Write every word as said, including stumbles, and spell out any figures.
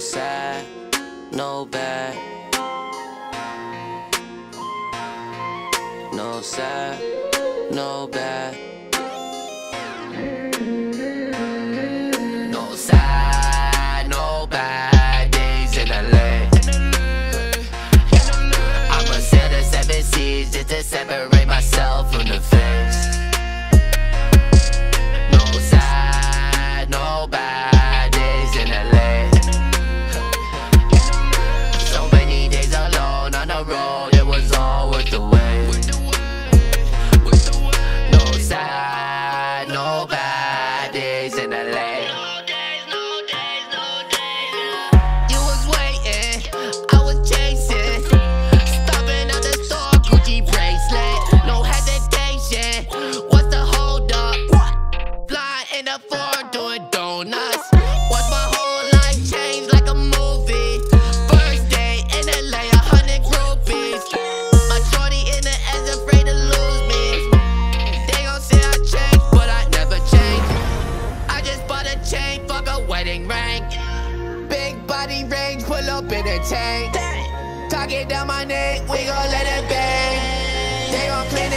so sad, no bad, no sad, no bad, no sad, no bad days in L A. I'm a set of seven seas just to separate myself from the face. Target down my neck, we gon' let it bang. They gon' clear.